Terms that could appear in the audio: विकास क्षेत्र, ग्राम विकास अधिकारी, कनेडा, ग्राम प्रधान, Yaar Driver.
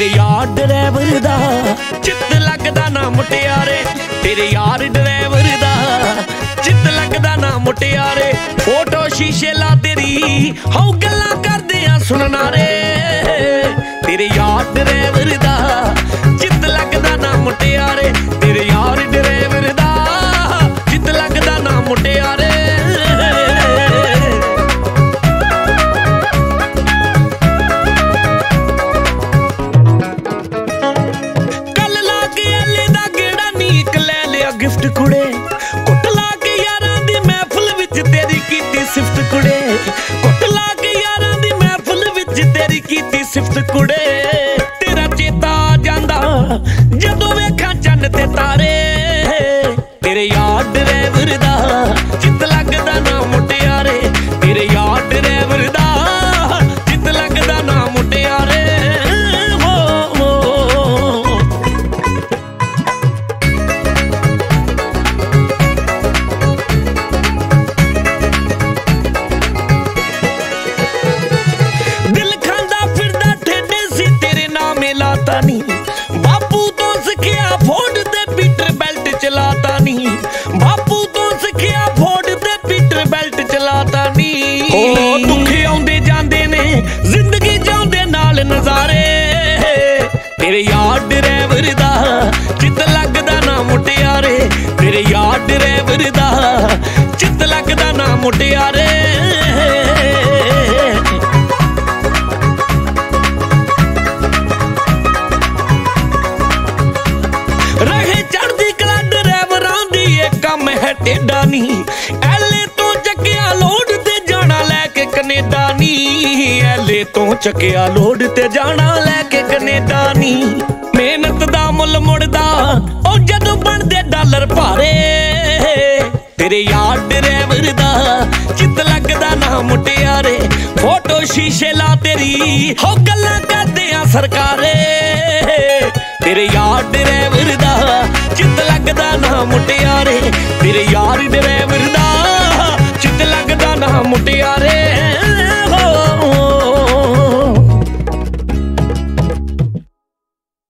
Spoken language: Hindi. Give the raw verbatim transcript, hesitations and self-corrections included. तेरे यार ड्राइवर दा चित लगदा ना मुटियारे, तेरे यार ड्राइवर दा चित लगदा ना मुटियारे। फोटो शीशे ला तेरी हाउ गल्लां करदे आ सुनना रे, तेरे यार ड्राइवर दा चित लगदा ना मुटियारे, तेरे यार ड्राइवर दा चित लगदा ना मुटियारे। गिफ्ट कुड़े कुट ला के यारां दी महफिल विच तेरी कीती सिफत कुड़े, कुट ला के यारां दी महफिल विच तेरी कीती सिफत कुड़े। तेरा चेता आ जांदा जदों वेखां चन्न ते तारे, तेरे यार ड्राइवर दा चित लगदा ना मुटियारे, तेरे यार ड्राइवर दा चित लगदा ना मुटियारे। बापू तो सिखिया फोर्ड ते पीटर बेल्ट चलाता नहीं, बापू तो सिखिया फोर्ड ते पीटर बेल्ट चलाता नहीं। ओ दुखे आउंदे जांदे ने जिंदगी जाउंदे नाल नजारे, तेरे यार ड्राइवर दा चित लगदा ना मुटियारे, तेरे यार ड्राइवर दा चित लगदा ना मुटियारे। टेढ़ा नी एले तो चकिया लोड ते जाना लैके कनेडा नी, एले तो चकिया लोड ते जाना लैके कनेडा नी। मेहनत दा मुल मुड़दा ओ जदों बनदे डालर भारे, तेरे यार ड्राइवर दा चित लगदा ना मुटियारे। फोटो शीशे ला तेरी हो गल्लां करदे आ सरकारे, तेरे यार ड्राइवर दा चित लगदा ना मुटियारे, तेरे यार ड्राइवर दा चित लगदा ना मुटियारे।